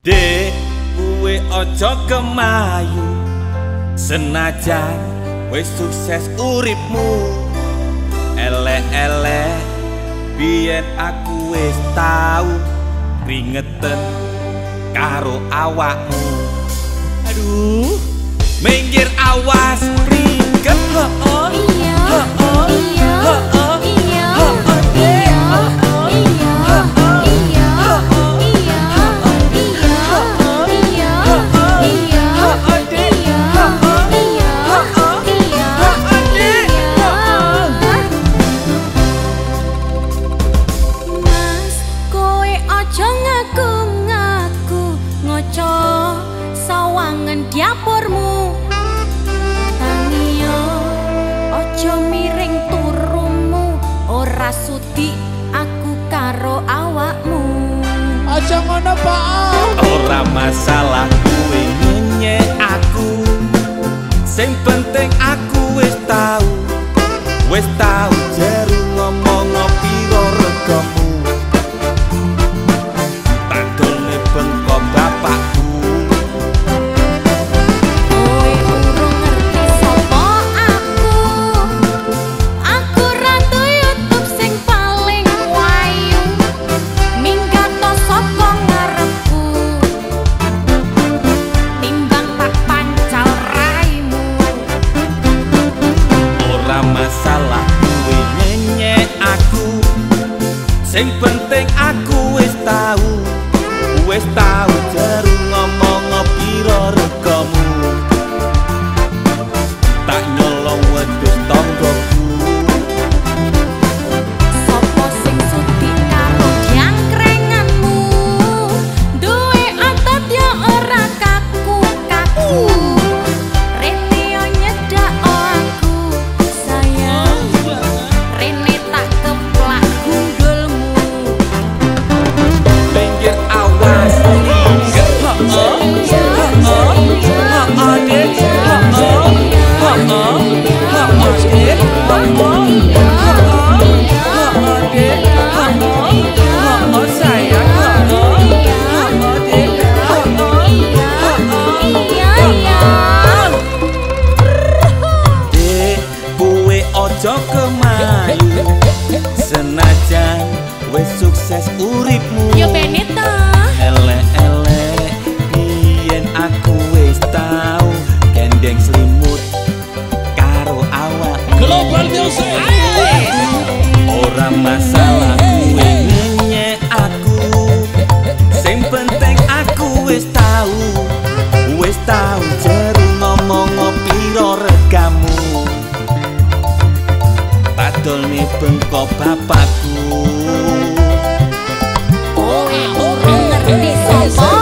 Dek, kuwe ojo kemayu, senajan wis sukses uripmu. Elek-elek biyen aku wis tau ringeten karo awakmu. Aduh, minggir awas ringket ho-oh. Iya, ho-oh, iya, ho-oh, iya, ho-oh, iya, ho-oh, iya, ho-oh, iya, ho-oh, iya, ho-oh, iya, ho-oh, iya, ho-oh, iya, ho-oh, iya, ho-oh, iya, ho-oh, iya, ho-oh, iya. Mas, kowe ojo ngaku-ngaku ngoco sawangan dapurmu. Sudi aku karo awakmu. Aja ngono bae. Ora masalah kuwi nyenyek aku. Sing penting aku wis tau jeru ngomong piro regamu. Tandone bengko bapakku. Kowe urung ngerti sapa aku. Aku ratu sing penting aku wis tau jeru ngomong piro regamu. Tak nyolong wedhus tanggoku. Sopo sing sudi karo jangkrenganmu? Duwe otot ya ora kaku-kaku. Rene yo nyedak aku sayang. Rene tak keplak senajan wis sukses uripmu. Yo Benito. Elek-elek biyen aku wis tau gendeng selimut karo awak. Global Music. Ora masalah kuwi nyenyek aku. Sing penting aku wis tau jeru ngomong piro regamu. Padolne bengko bapakku. Kowe urung ngerti sapa.